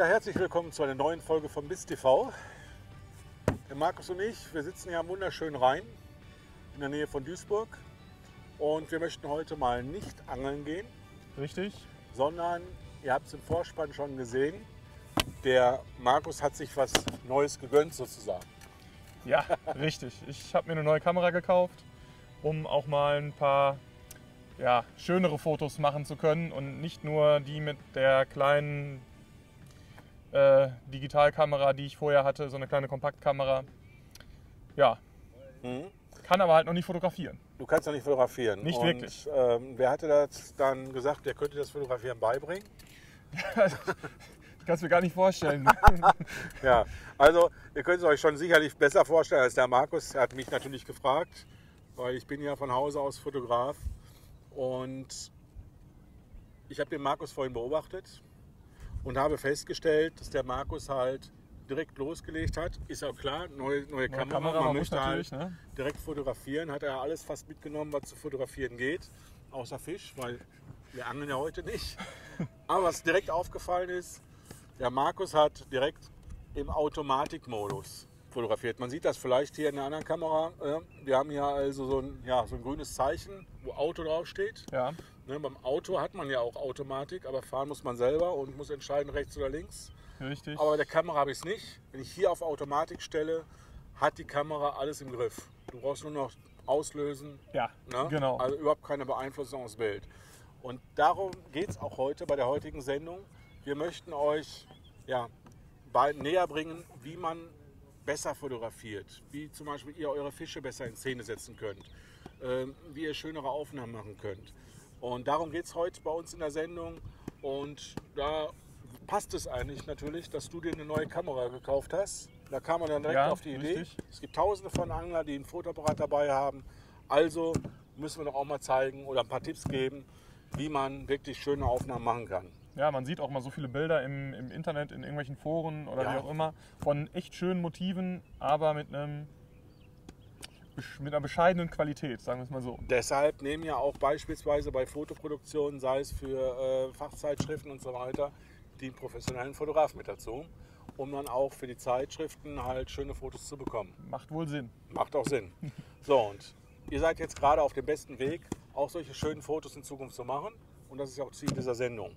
Ja, herzlich willkommen zu einer neuen Folge von BIS TV. Der Markus und ich, wir sitzen hier am wunderschönen Rhein in der Nähe von Duisburg und wir möchten heute mal nicht angeln gehen. Richtig. Sondern, ihr habt es im Vorspann schon gesehen, der Markus hat sich was Neues gegönnt sozusagen. Ja, richtig. Ich habe mir eine neue Kamera gekauft, um auch mal ein paar schönere Fotos machen zu können und nicht nur die mit der kleinen Digitalkamera, die ich vorher hatte, so eine kleine Kompaktkamera. Ja, kann aber halt noch nicht fotografieren. Du kannst noch nicht fotografieren. Nicht wirklich. Wer hatte das dann gesagt, der könnte das Fotografieren beibringen? Ich kann es mir gar nicht vorstellen. Ja, also ihr könnt es euch schon sicherlich besser vorstellen als der Markus. Er hat mich natürlich gefragt, weil ich bin ja von Hause aus Fotograf. Und ich habe den Markus vorhin beobachtet und habe festgestellt, dass der Markus halt direkt losgelegt hat. Ist auch klar, neue Kamera, man möchte halt direkt fotografieren. Hat er alles fast mitgenommen, was zu fotografieren geht, außer Fisch, weil wir angeln ja heute nicht. Aber was direkt aufgefallen ist, der Markus hat direkt im Automatikmodus fotografiert. Man sieht das vielleicht hier in einer anderen Kamera. Wir haben hier also so ein grünes Zeichen, wo Auto draufsteht. Ja. Beim Auto hat man ja auch Automatik, aber fahren muss man selber und muss entscheiden, rechts oder links. Richtig. Aber bei der Kamera habe ich es nicht. Wenn ich hier auf Automatik stelle, hat die Kamera alles im Griff. Du brauchst nur noch auslösen. Ja, ne? Genau. Also überhaupt keine Beeinflussung aufs Bild. Und darum geht es auch heute bei der heutigen Sendung. Wir möchten euch näher bringen, wie man besser fotografiert, wie zum Beispiel ihr eure Fische besser in Szene setzen könnt, wie ihr schönere Aufnahmen machen könnt. Und darum geht es heute bei uns in der Sendung und da passt es eigentlich natürlich, dass du dir eine neue Kamera gekauft hast. Da kam man dann direkt auf die Idee. Richtig. Es gibt tausende von Anglern, die einen Fotoapparat dabei haben. Also müssen wir doch auch mal zeigen oder ein paar Tipps geben, wie man wirklich schöne Aufnahmen machen kann. Ja, man sieht auch mal so viele Bilder im Internet, in irgendwelchen Foren oder wie auch immer, von echt schönen Motiven, aber mit einer bescheidenen Qualität, sagen wir es mal so. Deshalb nehmen ja auch beispielsweise bei Fotoproduktionen, sei es für Fachzeitschriften und so weiter, die professionellen Fotografen mit dazu, um dann auch für die Zeitschriften halt schöne Fotos zu bekommen. Macht wohl Sinn. Macht auch Sinn. So, und ihr seid jetzt gerade auf dem besten Weg, auch solche schönen Fotos in Zukunft zu machen und das ist auch Ziel dieser Sendung.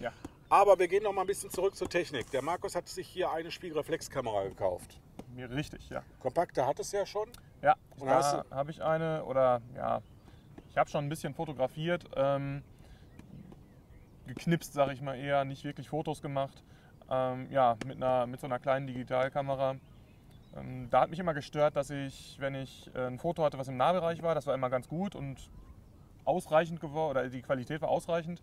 Ja. Aber wir gehen noch mal ein bisschen zurück zur Technik. Der Markus hat sich hier eine Spiegelreflexkamera gekauft. Mir richtig, ja. Kompakte hat es ja schon. Ja, da habe ich eine ich habe schon ein bisschen fotografiert, geknipst, sage ich mal eher, nicht wirklich Fotos gemacht. Mit so einer kleinen Digitalkamera. Da hat mich immer gestört, dass ich, wenn ich ein Foto hatte, was im Nahbereich war, das war immer ganz gut und ausreichend geworden, oder die Qualität war ausreichend.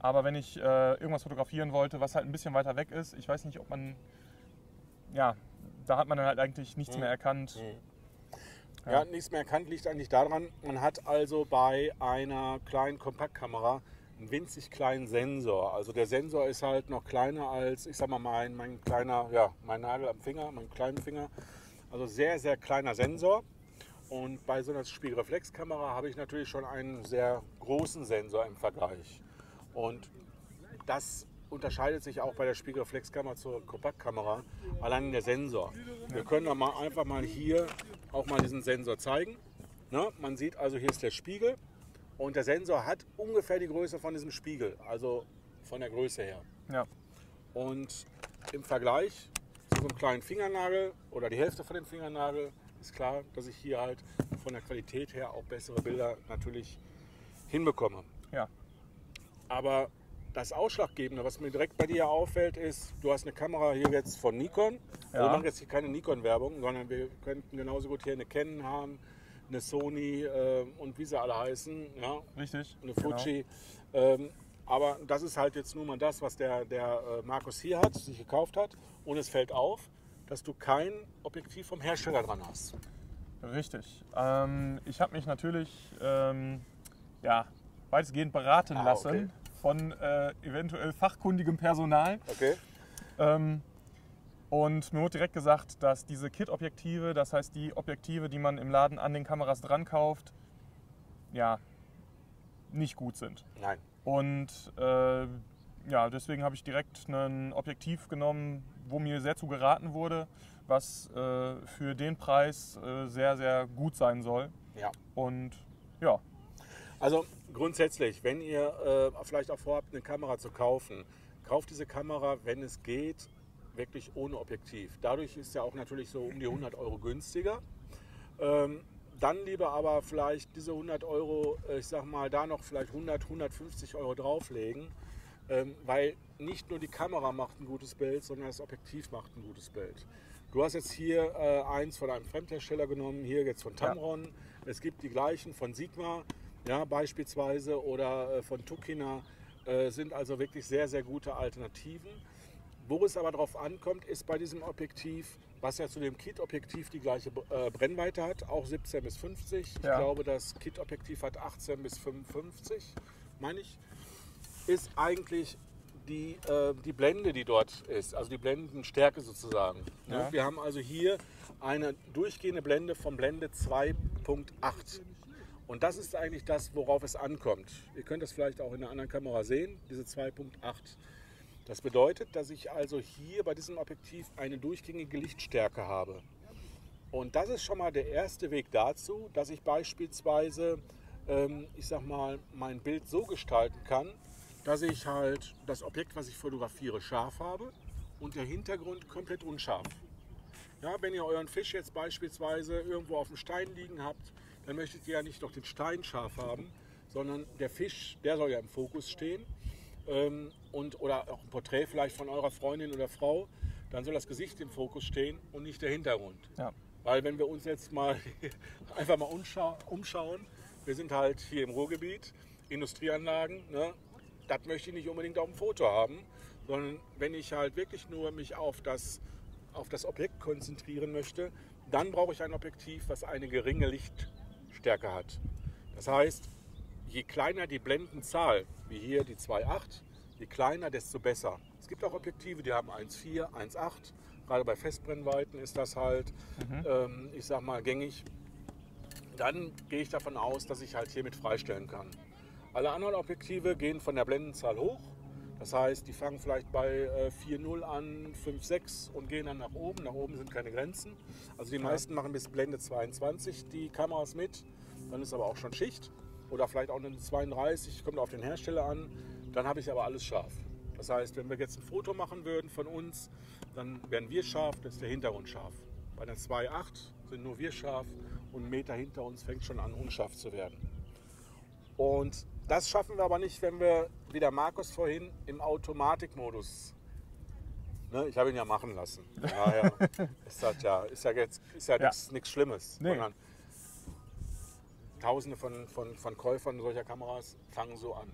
Aber wenn ich irgendwas fotografieren wollte, was halt ein bisschen weiter weg ist, ich weiß nicht, ob man, da hat man dann halt eigentlich nichts mehr erkannt. Ja, nichts mehr erkannt liegt eigentlich daran, man hat also bei einer kleinen Kompaktkamera einen winzig kleinen Sensor. Also der Sensor ist halt noch kleiner als, ich sag mal, mein Nagel am Finger, mein kleinen Finger. Also sehr, sehr kleiner Sensor. Und bei so einer Spiegelreflexkamera habe ich natürlich schon einen sehr großen Sensor im Vergleich. Und das unterscheidet sich auch bei der Spiegelreflexkamera zur Kompaktkamera, allein der Sensor. Wir können da mal einfach mal hier auch mal diesen Sensor zeigen. Ne? Man sieht also, hier ist der Spiegel und der Sensor hat ungefähr die Größe von diesem Spiegel, also von der Größe her. Ja. Und im Vergleich zu so einem kleinen Fingernagel oder die Hälfte von dem Fingernagel ist klar, dass ich hier halt von der Qualität her auch bessere Bilder natürlich hinbekomme. Ja. Aber das Ausschlaggebende, was mir direkt bei dir auffällt, ist, du hast eine Kamera hier jetzt von Nikon. Ja. Wir machen jetzt hier keine Nikon-Werbung, sondern wir könnten genauso gut hier eine Canon haben, eine Sony und wie sie alle heißen. Ja? Richtig. Eine Fuji. Genau. Aber das ist halt jetzt nur mal das, was der Markus hier hat, sich gekauft hat. Und es fällt auf, dass du kein Objektiv vom Hersteller dran hast. Richtig. Ich habe mich natürlich weitestgehend beraten lassen von eventuell fachkundigem Personal. Okay. Und mir wurde direkt gesagt, dass diese Kit-Objektive, das heißt die Objektive, die man im Laden an den Kameras dran kauft, nicht gut sind. Nein. Und ja, deswegen habe ich direkt ein Objektiv genommen, wo mir sehr zu geraten wurde, was für den Preis sehr, sehr gut sein soll. Ja. Und ja. Also grundsätzlich, wenn ihr vielleicht auch vorhabt, eine Kamera zu kaufen, kauft diese Kamera, wenn es geht, wirklich ohne Objektiv. Dadurch ist ja auch natürlich so um die 100 Euro günstiger. Dann lieber aber vielleicht diese 100 Euro, ich sag mal, da noch vielleicht 100, 150 Euro drauflegen, weil nicht nur die Kamera macht ein gutes Bild, sondern das Objektiv macht ein gutes Bild. Du hast jetzt hier eins von einem Fremdhersteller genommen, hier jetzt von Tamron. Ja. Es gibt die gleichen von Sigma, ja, beispielsweise, oder von Tokina, sind also wirklich sehr, sehr gute Alternativen. Wo es aber darauf ankommt, ist bei diesem Objektiv, was ja zu dem Kit-Objektiv die gleiche Brennweite hat, auch 17 bis 50. Ja. Ich glaube, das Kit-Objektiv hat 18 bis 55, meine ich, ist eigentlich die Blende, die dort ist, also die Blendenstärke sozusagen. Ja. Wir haben also hier eine durchgehende Blende von Blende 2.8. Und das ist eigentlich das, worauf es ankommt. Ihr könnt das vielleicht auch in einer anderen Kamera sehen, diese 2.8. Das bedeutet, dass ich also hier bei diesem Objektiv eine durchgängige Lichtstärke habe. Und das ist schon mal der erste Weg dazu, dass ich beispielsweise, ich sag mal, mein Bild so gestalten kann, dass ich halt das Objekt, was ich fotografiere, scharf habe und der Hintergrund komplett unscharf. Ja, wenn ihr euren Fisch jetzt beispielsweise irgendwo auf dem Stein liegen habt, dann möchtet ihr ja nicht noch den Stein scharf haben, sondern der Fisch, der soll ja im Fokus stehen. Oder auch ein Porträt vielleicht von eurer Freundin oder Frau, dann soll das Gesicht im Fokus stehen und nicht der Hintergrund. Ja. Weil wenn wir uns jetzt mal einfach mal umschauen, wir sind halt hier im Ruhrgebiet, Industrieanlagen, ne? Das möchte ich nicht unbedingt auf dem Foto haben, sondern wenn ich halt wirklich nur mich auf das Objekt konzentrieren möchte, dann brauche ich ein Objektiv, was eine geringe Lichtstärke hat. Das heißt, je kleiner die Blendenzahl, wie hier die 2.8, je kleiner, desto besser. Es gibt auch Objektive, die haben 1.4, 1.8. Gerade bei Festbrennweiten ist das halt, ich sag mal, gängig. Dann gehe ich davon aus, dass ich halt hiermit freistellen kann. Alle anderen Objektive gehen von der Blendenzahl hoch. Das heißt, die fangen vielleicht bei 4.0 an, 5.6 und gehen dann nach oben. Nach oben sind keine Grenzen. Also die meisten machen bis Blende 22 die Kameras mit. Dann ist aber auch schon Schicht. Oder vielleicht auch eine 32, kommt auf den Hersteller an, dann habe ich aber alles scharf. Das heißt, wenn wir jetzt ein Foto machen würden von uns, dann wären wir scharf, dann ist der Hintergrund scharf. Bei der 2.8 sind nur wir scharf und ein Meter hinter uns fängt schon an, unscharf zu werden. Und das schaffen wir aber nicht, wenn wir, wie der Markus vorhin, im Automatikmodus, ne, ich habe ihn ja machen lassen. Naja, ist ja nichts Schlimmes. Nee. Tausende von Käufern solcher Kameras fangen so an.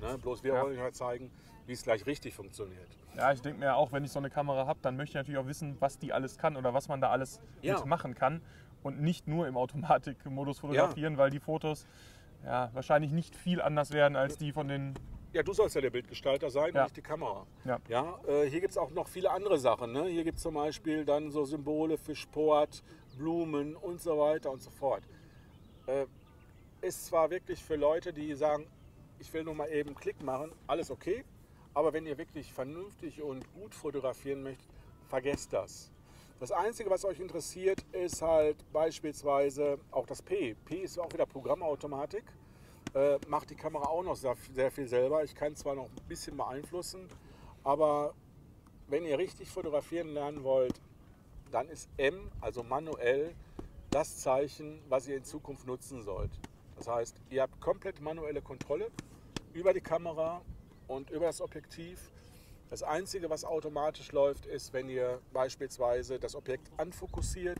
Ne? Bloß wir wollen euch halt zeigen, wie es gleich richtig funktioniert. Ja, ich denke mir auch, wenn ich so eine Kamera habe, dann möchte ich natürlich auch wissen, was die alles kann oder was man da alles mit machen kann. Und nicht nur im Automatikmodus fotografieren, weil die Fotos wahrscheinlich nicht viel anders werden als die von den... Ja, du sollst ja der Bildgestalter sein, nicht die Kamera. Ja. Ja, hier gibt es auch noch viele andere Sachen. Ne? Hier gibt es zum Beispiel dann so Symbole für Sport, Blumen und so weiter und so fort. Ist zwar wirklich für Leute, die sagen, ich will nur mal eben einen Klick machen, alles okay, aber wenn ihr wirklich vernünftig und gut fotografieren möchtet, vergesst das. Das Einzige, was euch interessiert, ist halt beispielsweise auch das P. P ist auch wieder Programmautomatik, macht die Kamera auch noch sehr, sehr viel selber. Ich kann zwar noch ein bisschen beeinflussen, aber wenn ihr richtig fotografieren lernen wollt, dann ist M, also manuell, das Zeichen, was ihr in Zukunft nutzen sollt. Das heißt, ihr habt komplett manuelle Kontrolle über die Kamera und über das Objektiv. Das Einzige, was automatisch läuft, ist, wenn ihr beispielsweise das Objekt anfokussiert,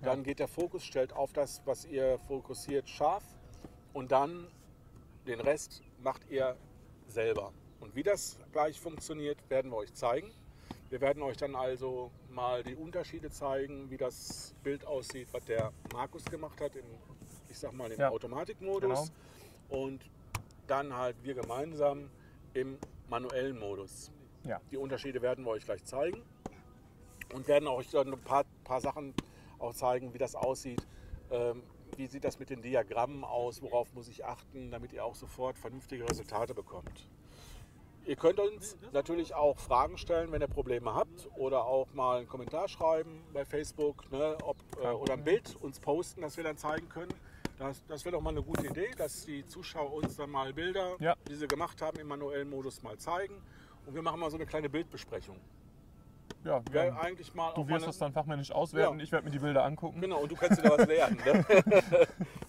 dann geht der Fokus, stellt auf das, was ihr fokussiert, scharf und dann den Rest macht ihr selber. Und wie das gleich funktioniert, werden wir euch zeigen. Wir werden euch dann also mal die Unterschiede zeigen, wie das Bild aussieht, was der Markus gemacht hat, im Automatikmodus. Genau. Und dann halt wir gemeinsam im manuellen Modus. Ja. Die Unterschiede werden wir euch gleich zeigen und werden euch dann ein paar Sachen auch zeigen, wie das aussieht. Wie sieht das mit den Diagrammen aus, worauf muss ich achten, damit ihr auch sofort vernünftige Resultate bekommt. Ihr könnt uns natürlich auch Fragen stellen, wenn ihr Probleme habt, oder auch mal einen Kommentar schreiben bei Facebook, ne, ob, oder ein Bild uns posten, das wir dann zeigen können. Das wäre doch mal eine gute Idee, dass die Zuschauer uns dann mal Bilder, die sie gemacht haben, im manuellen Modus mal zeigen. Und wir machen mal so eine kleine Bildbesprechung. Ja, eigentlich mal du wirst das dann fachmännisch auswerten, ich werde mir die Bilder angucken. Genau, und du kannst dir da was lernen. Ne?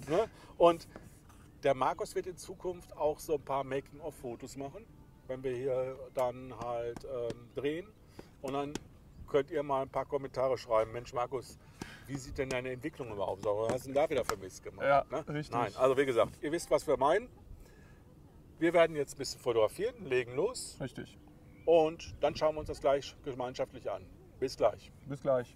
Ne? Und der Markus wird in Zukunft auch so ein paar Making-of-Fotos machen, wenn wir hier dann halt drehen. Und dann könnt ihr mal ein paar Kommentare schreiben. Mensch, Markus, wie sieht denn deine Entwicklung überhaupt aus? Was hast du denn da wieder vermisst gemacht? Ja, ne? Richtig. Nein, also wie gesagt, ihr wisst, was wir meinen. Wir werden jetzt ein bisschen fotografieren, legen los. Richtig. Und dann schauen wir uns das gleich gemeinschaftlich an. Bis gleich. Bis gleich.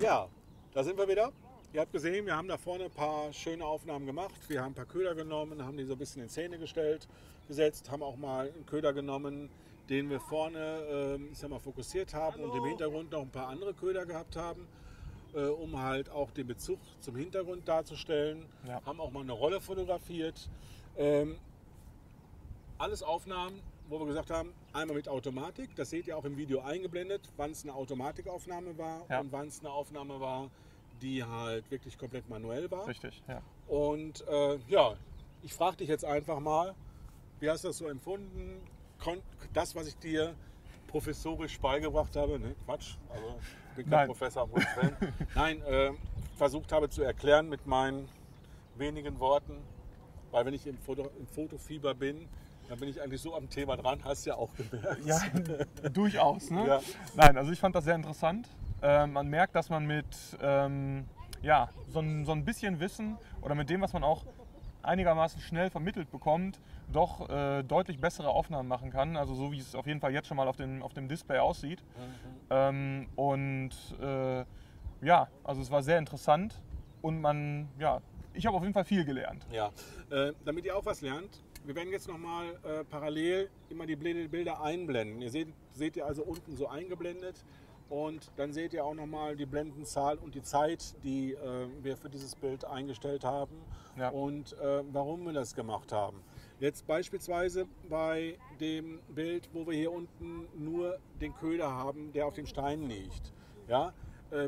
Ja, da sind wir wieder. Ihr habt gesehen, wir haben da vorne ein paar schöne Aufnahmen gemacht. Wir haben ein paar Köder genommen, haben die so ein bisschen in Szene gesetzt, haben auch mal einen Köder genommen, den wir vorne ich sag mal, fokussiert haben und im Hintergrund noch ein paar andere Köder gehabt haben, um halt auch den Bezug zum Hintergrund darzustellen. Ja. Haben auch mal eine Rolle fotografiert. Alles Aufnahmen, wo wir gesagt haben, einmal mit Automatik, das seht ihr auch im Video eingeblendet, wann es eine Automatikaufnahme war und wann es eine Aufnahme war, die halt wirklich komplett manuell war. Richtig, ja. Und ja, ich frage dich jetzt einfach mal, wie hast du das so empfunden? Das, was ich dir professorisch beigebracht habe, ne, Quatsch, also ich bin kein Professor, nein, versucht habe zu erklären mit meinen wenigen Worten, weil wenn ich im Fotofieber bin, dann bin ich eigentlich so am Thema dran, hast du ja auch gemerkt. Ja, durchaus. Ne? Ja. Nein, also ich fand das sehr interessant. Man merkt, dass man mit ja, so ein bisschen Wissen oder mit dem, was man auch einigermaßen schnell vermittelt bekommt, doch deutlich bessere Aufnahmen machen kann. Also so wie es auf jeden Fall jetzt schon mal auf dem Display aussieht. Mhm. Und ja, also es war sehr interessant und man, ja, ich habe auf jeden Fall viel gelernt. Ja, damit ihr auch was lernt, wir werden jetzt nochmal parallel immer die Bilder einblenden. Ihr seht ihr also unten so eingeblendet und dann seht ihr auch nochmal die Blendenzahl und die Zeit, die wir für dieses Bild eingestellt haben und warum wir das gemacht haben. Jetzt beispielsweise bei dem Bild, wo wir hier unten nur den Köder haben, der auf dem Stein liegt. Ja?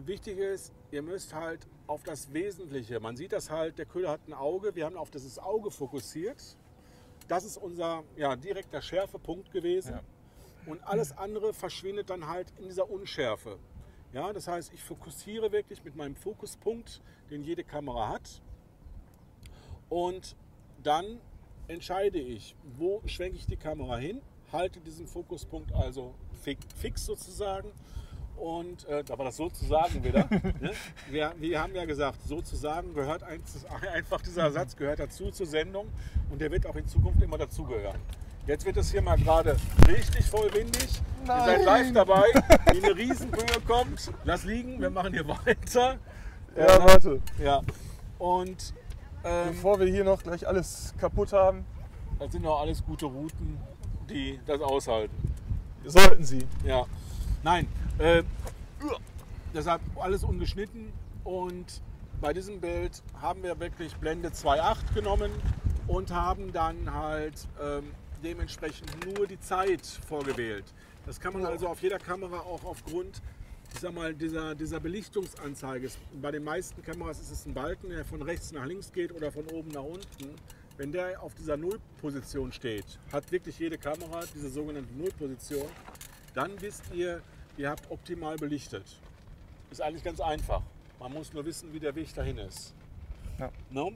Wichtig ist, ihr müsst halt auf das Wesentliche, man sieht das halt, der Köder hat ein Auge, wir haben auf dieses Auge fokussiert. Das ist unser direkter Schärfepunkt gewesen und alles andere verschwindet dann halt in dieser Unschärfe. Ja, das heißt, ich fokussiere wirklich mit meinem Fokuspunkt, den jede Kamera hat, und dann entscheide ich, wo schwenke ich die Kamera hin, halte diesen Fokuspunkt also fix sozusagen. Und aber das sozusagen wieder, ne? wir haben ja gesagt, sozusagen gehört einfach, dieser Satz gehört dazu zur Sendung und der wird auch in Zukunft immer dazugehören. Jetzt wird es hier mal gerade richtig vollwindig. Nein. Ihr seid live dabei, wie eine Riesenböe kommt. Lass liegen, wir machen hier weiter. Ja, warte. Ja. Und bevor wir hier noch gleich alles kaputt haben, das sind noch alles gute Routen, die das aushalten. Sollten sie. Ja. Nein, deshalb alles ungeschnitten. Und bei diesem Bild haben wir wirklich Blende 2.8 genommen und haben dann halt dementsprechend nur die Zeit vorgewählt. Das kann man also auf jeder Kamera auch aufgrund, ich sag mal, dieser Belichtungsanzeige. Bei den meisten Kameras ist es ein Balken, der von rechts nach links geht oder von oben nach unten. Wenn der auf dieser Nullposition steht, hat wirklich jede Kamera diese sogenannte Nullposition, dann wisst ihr, ihr habt optimal belichtet. Ist eigentlich ganz einfach. Man muss nur wissen, wie der Weg dahin ist. Ja. No?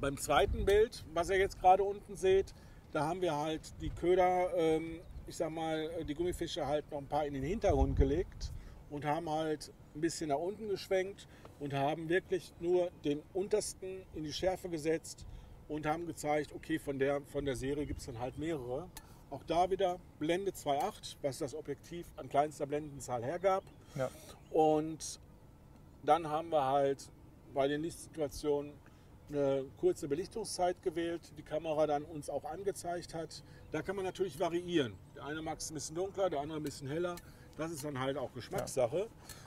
Beim zweiten Bild, was ihr jetzt gerade unten seht, da haben wir halt die Köder, ich sag mal, die Gummifische halt noch ein paar in den Hintergrund gelegt und haben halt ein bisschen nach unten geschwenkt und haben wirklich nur den untersten in die Schärfe gesetzt und haben gezeigt, okay, von der Serie gibt es dann halt mehrere. Auch da wieder Blende 2.8, was das Objektiv an kleinster Blendenzahl hergab. Ja. Und dann haben wir halt bei den Lichtsituationen eine kurze Belichtungszeit gewählt, die Kamera dann uns auch angezeigt hat. Da kann man natürlich variieren. Der eine mag es ein bisschen dunkler, der andere ein bisschen heller. Das ist dann halt auch Geschmackssache. Ja.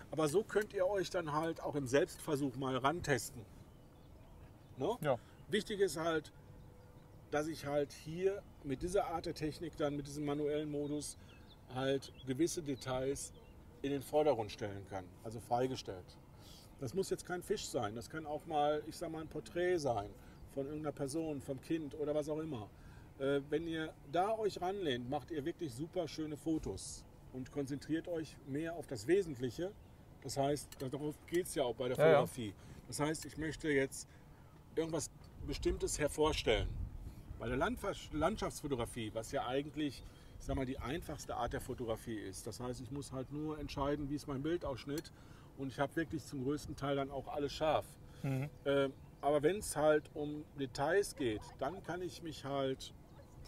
Aber so könnt ihr euch dann halt auch im Selbstversuch mal rantesten. Ne? Ja. Wichtig ist halt, dass ich halt hier mit dieser Art der Technik dann, mit diesem manuellen Modus, halt gewisse Details in den Vordergrund stellen kann. Also freigestellt. Das muss jetzt kein Fisch sein, das kann auch mal, ich sag mal, ein Porträt sein von irgendeiner Person, vom Kind oder was auch immer. Wenn ihr da euch ranlehnt, macht ihr wirklich super schöne Fotos und konzentriert euch mehr auf das Wesentliche. Das heißt, darauf geht es ja auch bei der Fotografie. Ja, ja. Das heißt, ich möchte jetzt irgendwas Bestimmtes hervorstellen. Bei der Landschaftsfotografie, was ja eigentlich, ich sag mal, die einfachste Art der Fotografie ist. Das heißt, ich muss halt nur entscheiden, wie ist mein Bildausschnitt. Und ich habe wirklich zum größten Teil dann auch alles scharf. Mhm. Aber wenn es halt um Details geht, dann kann ich mich halt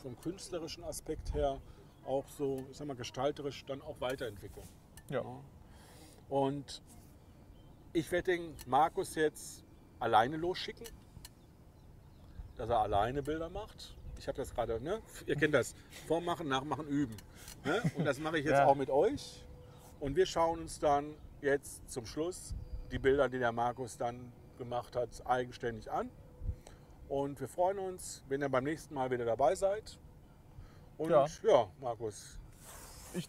vom künstlerischen Aspekt her auch so, ich sag mal, gestalterisch dann auch weiterentwickeln. Ja. Und ich werde den Markus jetzt alleine losschicken, dass er alleine Bilder macht. Ich habe das gerade, ne? Ihr kennt das, vormachen, nachmachen, üben. Ne? Und das mache ich jetzt auch mit euch. Und wir schauen uns dann jetzt zum Schluss die Bilder, die der Markus dann gemacht hat, eigenständig an. Und wir freuen uns, wenn ihr beim nächsten Mal wieder dabei seid. Und ja Markus,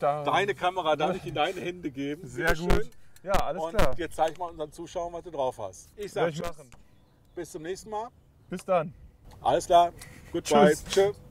deine Kamera darf ich in deine Hände geben. Sehr gut. Schön. Ja, alles klar. Und jetzt zeig mal unseren Zuschauern, was du drauf hast. Ich sage tschüss. Bis zum nächsten Mal. Bis dann. Alles klar. Goodbye. Tschüss. Tschö.